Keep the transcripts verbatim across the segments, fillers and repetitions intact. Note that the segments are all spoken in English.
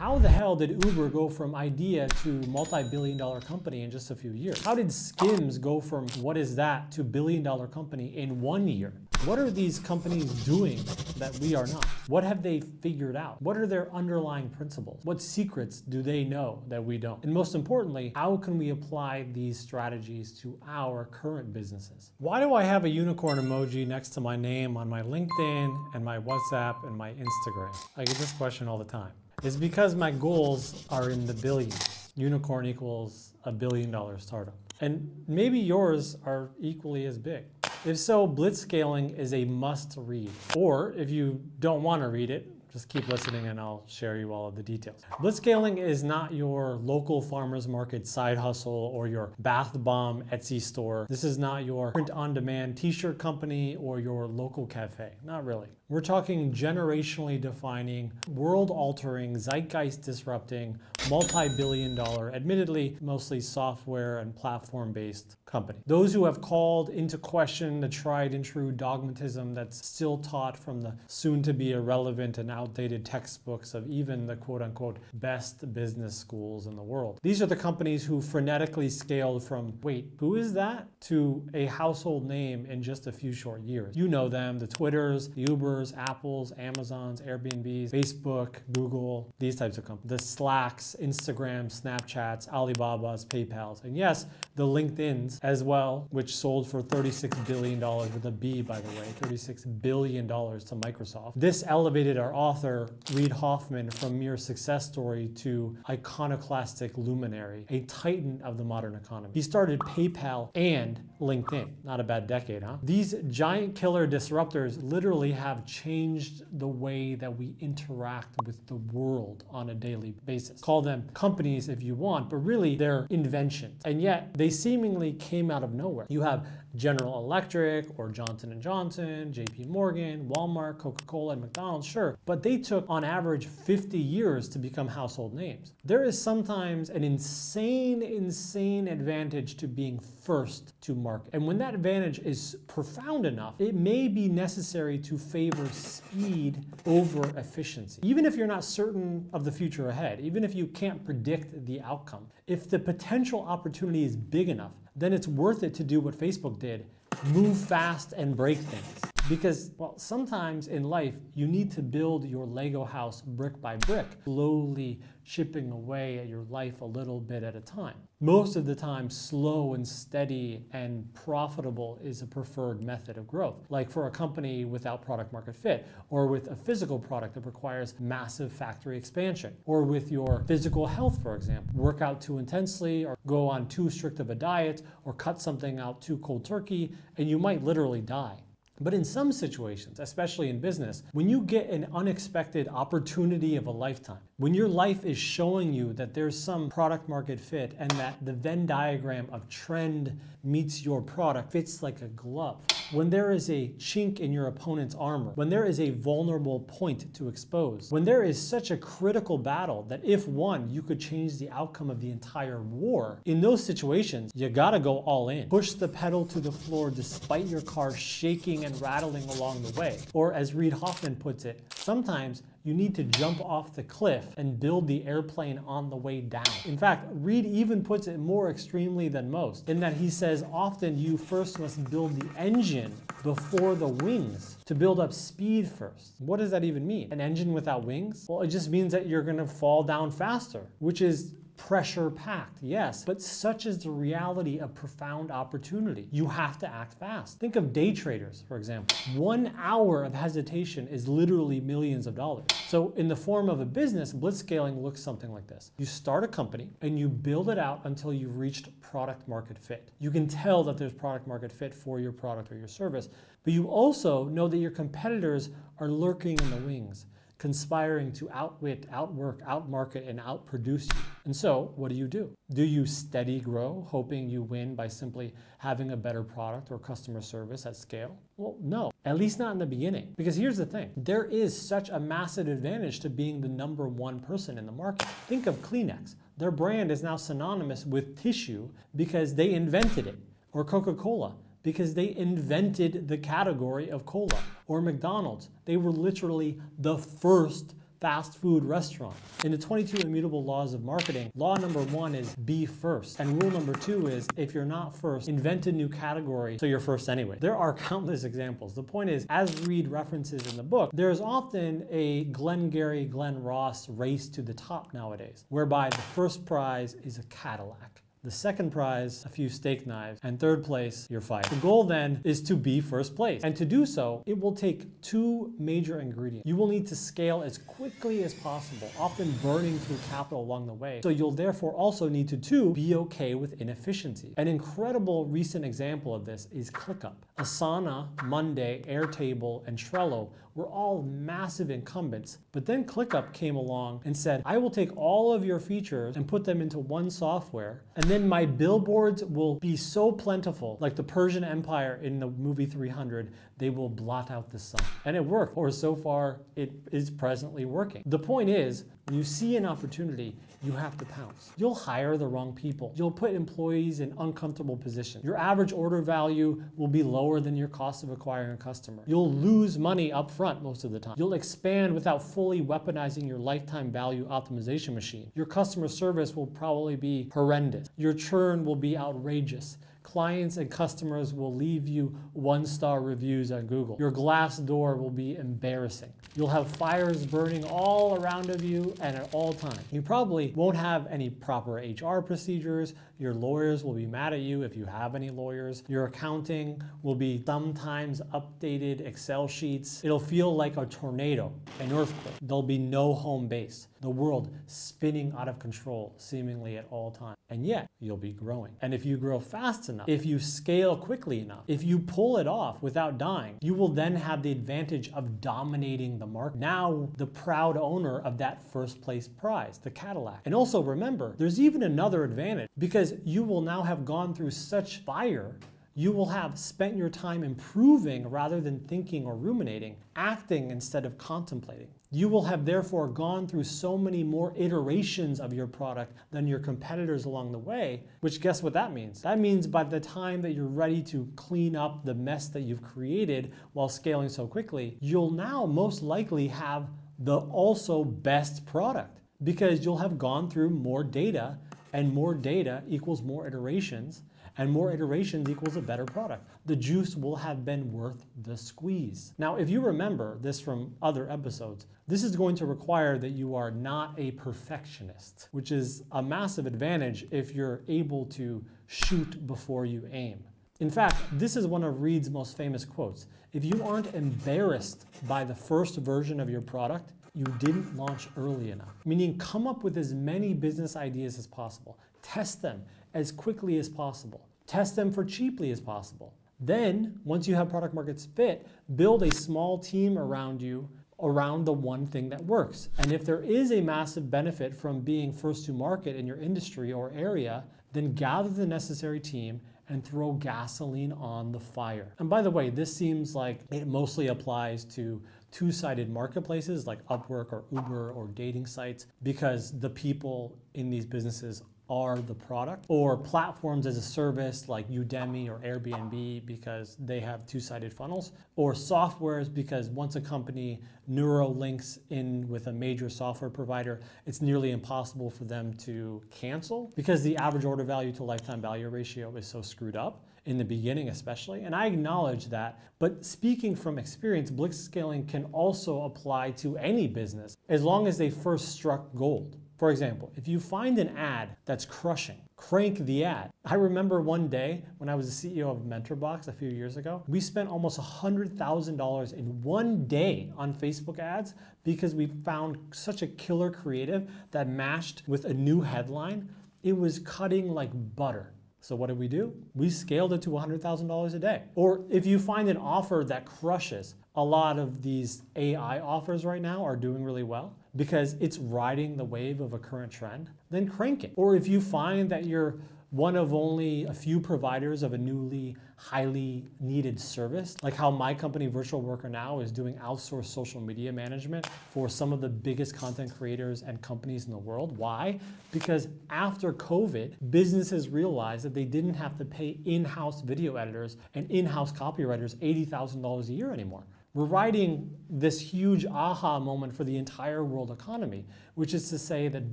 How the hell did Uber go from idea to multi-billion dollar company in just a few years? How did SKIMS go from what is that to billion dollar company in one year? What are these companies doing that we are not? What have they figured out? What are their underlying principles? What secrets do they know that we don't? And most importantly, how can we apply these strategies to our current businesses? Why do I have a unicorn emoji next to my name on my LinkedIn and my WhatsApp and my Instagram? I get this question all the time. It's because my goals are in the billions. Unicorn equals a billion dollar startup. And maybe yours are equally as big. If so, Blitzscaling is a must read. Or if you don't want to read it, just keep listening and I'll share you all of the details. Blitzscaling is not your local farmer's market side hustle or your bath bomb Etsy store. This is not your print on demand t-shirt company or your local cafe, not really. We're talking generationally defining, world altering, zeitgeist disrupting, multi-billion dollar, admittedly mostly software and platform based company. Those who have called into question the tried and true dogmatism that's still taught from the soon to be irrelevant and outdated textbooks of even the quote unquote best business schools in the world. These are the companies who frenetically scaled from, wait, who is that? To a household name in just a few short years. You know them, the Twitters, the Ubers, Apples, Amazons, Airbnbs, Facebook, Google, these types of companies. The Slacks, Instagram, Snapchats, Alibabas, PayPals, and yes, the LinkedIns as well, which sold for thirty-six billion dollars with a B, by the way, thirty-six billion dollars to Microsoft. This elevated our author, Reid Hoffman, from mere success story to iconoclastic luminary, a titan of the modern economy. He started PayPal and LinkedIn. Not a bad decade, huh? These giant killer disruptors literally have changed the way that we interact with the world on a daily basis. Call them companies if you want, but really they're inventions. And yet they seemingly came out of nowhere. You have General Electric or Johnson and Johnson, J P Morgan, Walmart, Coca-Cola, and McDonald's, sure, but they took on average fifty years to become household names. There is sometimes an insane, insane advantage to being first to market. And when that advantage is profound enough, it may be necessary to favor speed over efficiency. Even if you're not certain of the future ahead, even if you can't predict the outcome, if the potential opportunity is big enough, then it's worth it to do what Facebook did, move fast and break things. Because, well, sometimes in life, you need to build your Lego house brick by brick, slowly chipping away at your life a little bit at a time. Most of the time, slow and steady and profitable is a preferred method of growth. Like for a company without product market fit, or with a physical product that requires massive factory expansion, or with your physical health, for example. Work out too intensely, or go on too strict of a diet, or cut something out too cold turkey, and you might literally die. But in some situations, especially in business, when you get an unexpected opportunity of a lifetime, when your life is showing you that there's some product market fit and that the Venn diagram of trend meets your product fits like a glove, when there is a chink in your opponent's armor, when there is a vulnerable point to expose, when there is such a critical battle that if won, you could change the outcome of the entire war, in those situations, you gotta go all in. Push the pedal to the floor despite your car shaking and rattling along the way. Or as Reid Hoffman puts it, sometimes you need to jump off the cliff and build the airplane on the way down. In fact, Reid even puts it more extremely than most, in that he says often you first must build the engine before the wings to build up speed first. What does that even mean? An engine without wings? Well, it just means that you're gonna fall down faster, which is pressure-packed, yes, but such is the reality of profound opportunity. You have to act fast. Think of day traders, for example. One hour of hesitation is literally millions of dollars. So in the form of a business, blitzscaling looks something like this. You start a company and you build it out until you've reached product market fit. You can tell that there's product market fit for your product or your service, but you also know that your competitors are lurking in the wings, conspiring to outwit, outwork, outmarket, and outproduce you. And so, what do you do? Do you steady grow, hoping you win by simply having a better product or customer service at scale? Well, no, at least not in the beginning. Because here's the thing, there is such a massive advantage to being the number one person in the market. Think of Kleenex. Their brand is now synonymous with tissue because they invented it, or Coca-Cola, because they invented the category of cola, or McDonald's. They were literally the first fast food restaurant. In the twenty-two immutable laws of marketing, law number one is be first. And rule number two is if you're not first, invent a new category so you're first anyway. There are countless examples. The point is, as Reid references in the book, there is often a Glengarry Glen Ross race to the top nowadays, whereby the first prize is a Cadillac. The second prize, a few steak knives, and third place, you're fired. The goal then is to be first place. And to do so, it will take two major ingredients. You will need to scale as quickly as possible, often burning through capital along the way. So you'll therefore also need to, two, be okay with inefficiency. An incredible recent example of this is ClickUp. Asana, Monday, Airtable, and Trello were all massive incumbents, but then ClickUp came along and said, I will take all of your features and put them into one software, and then my billboards will be so plentiful, like the Persian Empire in the movie three hundred, they will blot out the sun. And it worked, or so far it is presently working. The point is, when you see an opportunity, you have to pounce. You'll hire the wrong people. You'll put employees in uncomfortable positions. Your average order value will be lower than your cost of acquiring a customer. You'll lose money up front most of the time. You'll expand without fully weaponizing your lifetime value optimization machine. Your customer service will probably be horrendous. Your churn will be outrageous. Clients and customers will leave you one-star reviews on Google. Your glass door will be embarrassing. You'll have fires burning all around of you and at all times. You probably won't have any proper H R procedures. Your lawyers will be mad at you if you have any lawyers. Your accounting will be sometimes updated Excel sheets. It'll feel like a tornado, an earthquake. There'll be no home base. The world spinning out of control seemingly at all times. And yet, you'll be growing. And if you grow fast enough, if you scale quickly enough, if you pull it off without dying, you will then have the advantage of dominating the market. Now, the proud owner of that first place prize, the Cadillac. And also remember, there's even another advantage, because you will now have gone through such fire, you will have spent your time improving rather than thinking or ruminating, acting instead of contemplating. You will have therefore gone through so many more iterations of your product than your competitors along the way, which guess what that means? That means by the time that you're ready to clean up the mess that you've created while scaling so quickly, you'll now most likely have the also best product, because you'll have gone through more data, and more data equals more iterations, and more iterations equals a better product. The juice will have been worth the squeeze. Now, if you remember this from other episodes, this is going to require that you are not a perfectionist, which is a massive advantage if you're able to shoot before you aim. In fact, this is one of Reid's most famous quotes. If you aren't embarrassed by the first version of your product, you didn't launch early enough. Meaning, come up with as many business ideas as possible. Test them as quickly as possible. Test them for cheaply as possible. Then, once you have product market fit, build a small team around you, around the one thing that works. And if there is a massive benefit from being first to market in your industry or area, then gather the necessary team and throw gasoline on the fire. And by the way, this seems like it mostly applies to two-sided marketplaces like Upwork or Uber or dating sites, because the people in these businesses are the product, or platforms as a service like Udemy or Airbnb, because they have two-sided funnels, or softwares, because once a company neurolinks in with a major software provider, it's nearly impossible for them to cancel, because the average order value to lifetime value ratio is so screwed up, in the beginning especially, and I acknowledge that, but speaking from experience, Blitzscaling can also apply to any business, as long as they first struck gold. For example, if you find an ad that's crushing, crank the ad. I remember one day when I was the C E O of Mentorbox a few years ago, we spent almost one hundred thousand dollars in one day on Facebook ads, because we found such a killer creative that matched with a new headline. It was cutting like butter. So what did we do? We scaled it to one hundred thousand dollars a day. Or if you find an offer that crushes, a lot of these A I offers right now are doing really well, because it's riding the wave of a current trend, then crank it. Or if you find that you're one of only a few providers of a newly highly needed service, like how my company Virtual Worker Now is doing outsourced social media management for some of the biggest content creators and companies in the world. Why? Because after COVID, businesses realized that they didn't have to pay in-house video editors and in-house copywriters eighty thousand dollars a year anymore. We're riding this huge aha moment for the entire world economy, which is to say that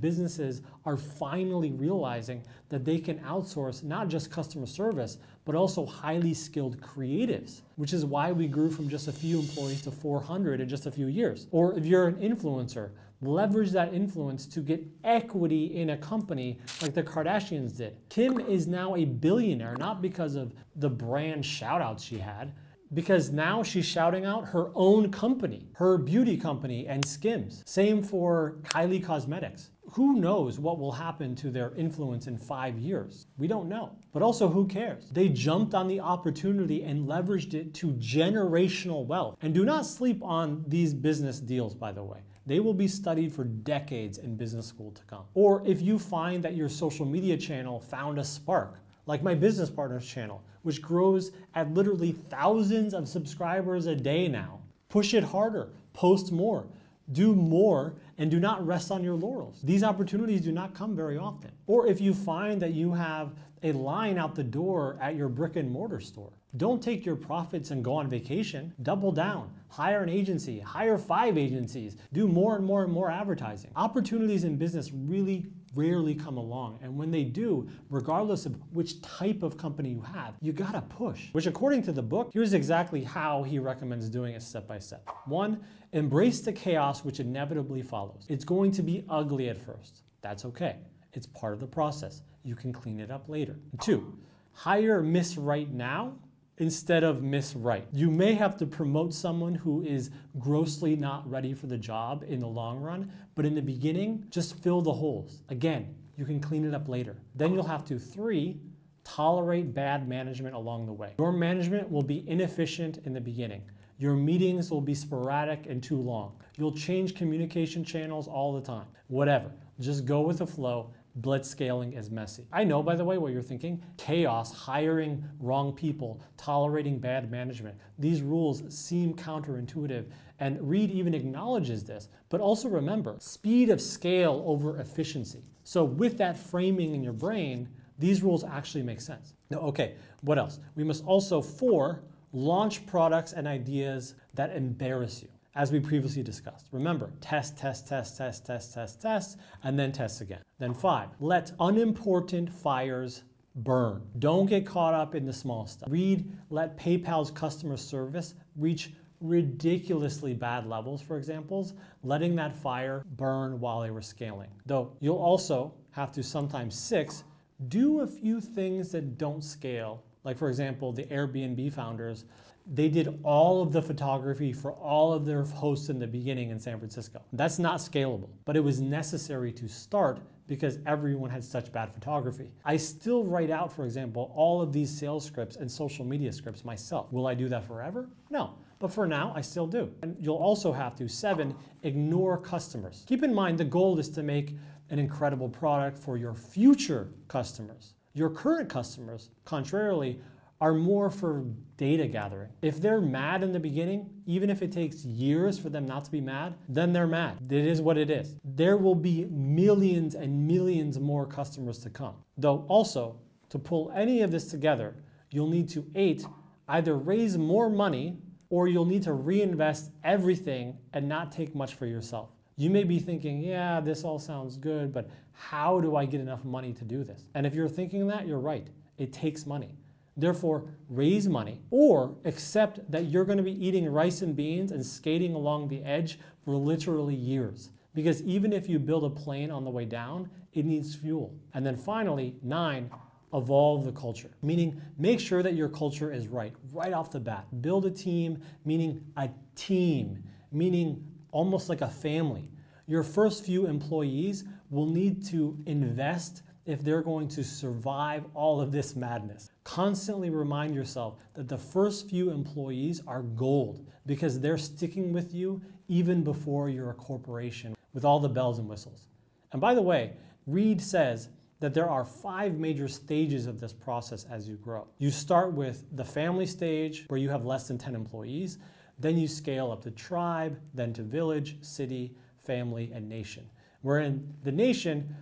businesses are finally realizing that they can outsource not just customer service, but also highly skilled creatives, which is why we grew from just a few employees to four hundred in just a few years. Or if you're an influencer, leverage that influence to get equity in a company like the Kardashians did. Kim is now a billionaire, not because of the brand shout-outs she had, because now she's shouting out her own company, her beauty company, and SKIMS. Same for Kylie Cosmetics. Who knows what will happen to their influence in five years? We don't know. But also, who cares? They jumped on the opportunity and leveraged it to generational wealth. And do not sleep on these business deals, by the way. They will be studied for decades in business school to come. Or if you find that your social media channel found a spark, like my business partner's channel, which grows at literally thousands of subscribers a day now. Push it harder, post more, do more, and do not rest on your laurels. These opportunities do not come very often. Or if you find that you have a line out the door at your brick and mortar store, don't take your profits and go on vacation. Double down, hire an agency, hire five agencies, do more and more and more advertising. Opportunities in business really rarely come along, and when they do, regardless of which type of company you have, you gotta push. Which, according to the book, here's exactly how he recommends doing it step by step. One, embrace the chaos which inevitably follows. It's going to be ugly at first. That's okay. It's part of the process. You can clean it up later. Two, hire Miss Right now instead of Miss Right. You may have to promote someone who is grossly not ready for the job in the long run, but in the beginning, just fill the holes. Again, you can clean it up later. Then you'll have to, three, tolerate bad management along the way. Your management will be inefficient in the beginning. Your meetings will be sporadic and too long. You'll change communication channels all the time. Whatever, just go with the flow. Blitzscaling is messy. I know, by the way, what you're thinking. Chaos, hiring wrong people, tolerating bad management. These rules seem counterintuitive, and Reid even acknowledges this. But also remember, speed of scale over efficiency. So with that framing in your brain, these rules actually make sense. Now, okay, what else? We must also, four, launch products and ideas that embarrass you. As we previously discussed. Remember, test, test, test, test, test, test, test, and then test again. Then five, let unimportant fires burn. Don't get caught up in the small stuff. Reid let PayPal's customer service reach ridiculously bad levels, for example, letting that fire burn while they were scaling. Though you'll also have to sometimes, six, do a few things that don't scale. Like, for example, the Airbnb founders, they did all of the photography for all of their hosts in the beginning in San Francisco. That's not scalable, but it was necessary to start because everyone had such bad photography. I still write out, for example, all of these sales scripts and social media scripts myself. Will I do that forever? No, but for now, I still do. And you'll also have to, seven, ignore customers. Keep in mind, the goal is to make an incredible product for your future customers. Your current customers, contrarily, are more for data gathering. If they're mad in the beginning, even if it takes years for them not to be mad, then they're mad. It is what it is. There will be millions and millions more customers to come. Though also, to pull any of this together, you'll need to, eight, either raise more money or you'll need to reinvest everything and not take much for yourself. You may be thinking, yeah, this all sounds good, but how do I get enough money to do this? And if you're thinking that, you're right. It takes money. Therefore, raise money or accept that you're going to be eating rice and beans and skating along the edge for literally years. Because even if you build a plane on the way down, it needs fuel. And then finally, nine, evolve the culture. Meaning, make sure that your culture is right, right off the bat. Build a team, meaning a team, meaning almost like a family. Your first few employees will need to invest if they're going to survive all of this madness. Constantly remind yourself that the first few employees are gold because they're sticking with you even before you're a corporation with all the bells and whistles. And by the way, Reid says that there are five major stages of this process as you grow. You start with the family stage where you have less than ten employees, then you scale up to tribe, then to village, city, family, and nation. We're in the nation.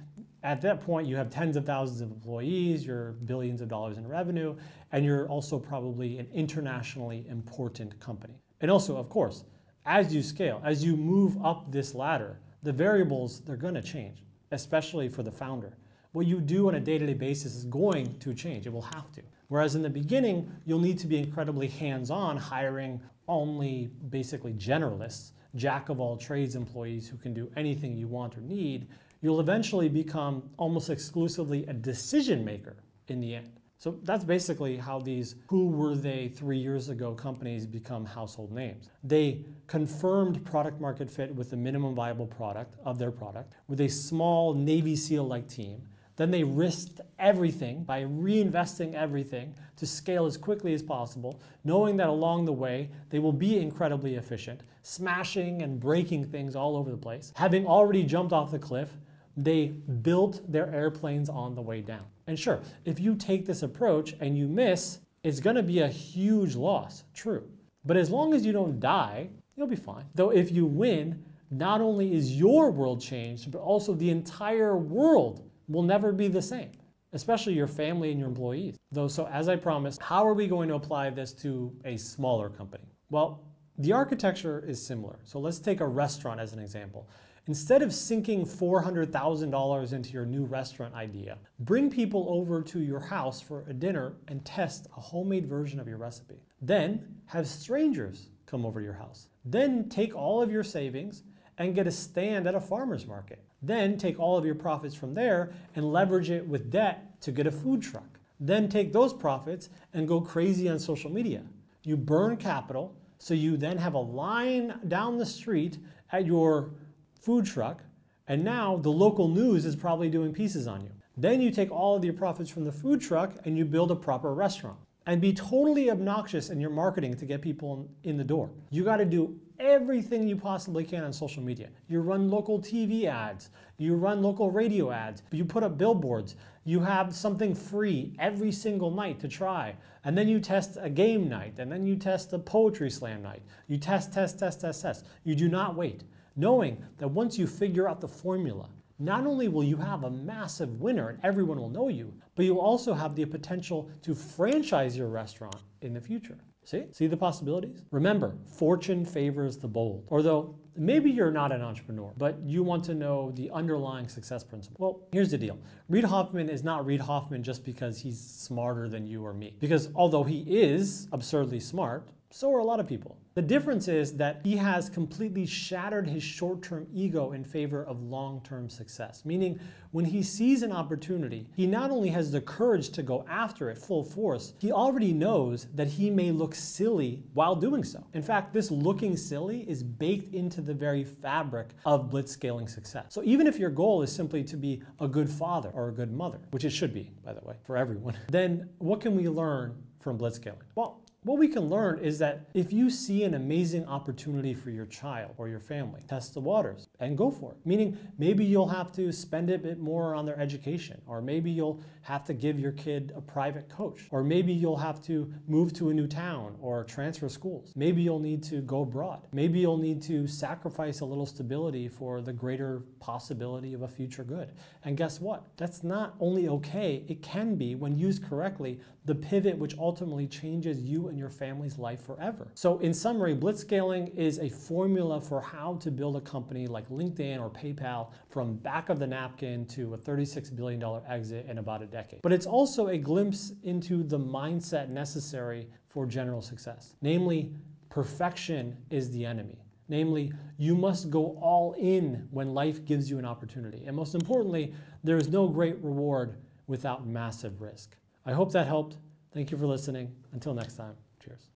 At that point, you have tens of thousands of employees, you're billions of dollars in revenue, and you're also probably an internationally important company. And also, of course, as you scale, as you move up this ladder, the variables, they're going to change, especially for the founder. What you do on a day-to-day basis is going to change. It will have to. Whereas in the beginning, you'll need to be incredibly hands-on, hiring only basically generalists, jack-of-all-trades employees who can do anything you want or need. You'll eventually become almost exclusively a decision maker in the end. So that's basically how these who were they three years ago companies become household names. They confirmed product market fit with the minimum viable product of their product with a small Navy SEAL-like team. Then they risked everything by reinvesting everything to scale as quickly as possible, knowing that along the way they will be incredibly efficient, smashing and breaking things all over the place. Having already jumped off the cliff, they built their airplanes on the way down. And sure, if you take this approach and you miss, it's gonna be a huge loss, true. But as long as you don't die, you'll be fine. Though if you win, not only is your world changed, but also the entire world will never be the same, especially your family and your employees. Though, so as I promised, how are we going to apply this to a smaller company? Well, the architecture is similar. So let's take a restaurant as an example. Instead of sinking four hundred thousand dollars into your new restaurant idea, bring people over to your house for a dinner and test a homemade version of your recipe. Then have strangers come over to your house. Then take all of your savings and get a stand at a farmer's market. Then take all of your profits from there and leverage it with debt to get a food truck. Then take those profits and go crazy on social media. You burn capital, so you then have a line down the street at your food truck, and now the local news is probably doing pieces on you. Then you take all of your profits from the food truck and you build a proper restaurant. And be totally obnoxious in your marketing to get people in the door. You gotta do everything you possibly can on social media. You run local T V ads, you run local radio ads, you put up billboards, you have something free every single night to try, and then you test a game night, and then you test a poetry slam night. You test, test, test, test, test. You do not wait. Knowing that once you figure out the formula, not only will you have a massive winner and everyone will know you, but you'll also have the potential to franchise your restaurant in the future. See? See the possibilities? Remember, fortune favors the bold. Although, maybe you're not an entrepreneur, but you want to know the underlying success principle. Well, here's the deal. Reid Hoffman is not Reid Hoffman just because he's smarter than you or me. Because although he is absurdly smart, so are a lot of people. The difference is that he has completely shattered his short-term ego in favor of long-term success. Meaning, when he sees an opportunity, he not only has the courage to go after it full force, he already knows that he may look silly while doing so. In fact, this looking silly is baked into the very fabric of blitzscaling success. So even if your goal is simply to be a good father or a good mother, which it should be, by the way, for everyone, then what can we learn from blitzscaling? Well, what we can learn is that if you see an amazing opportunity for your child or your family, test the waters and go for it. Meaning, maybe you'll have to spend a bit more on their education, or maybe you'll have to give your kid a private coach, or maybe you'll have to move to a new town or transfer schools. Maybe you'll need to go abroad. Maybe you'll need to sacrifice a little stability for the greater possibility of a future good. And guess what? That's not only okay, it can be, when used correctly, the pivot which ultimately changes you and your family's life forever. So in summary, blitzscaling is a formula for how to build a company like LinkedIn or PayPal from back of the napkin to a thirty-six billion dollar exit in about a decade. But it's also a glimpse into the mindset necessary for general success. Namely, perfection is the enemy. Namely, you must go all in when life gives you an opportunity. And most importantly, there is no great reward without massive risk. I hope that helped. Thank you for listening. Until next time. Cheers.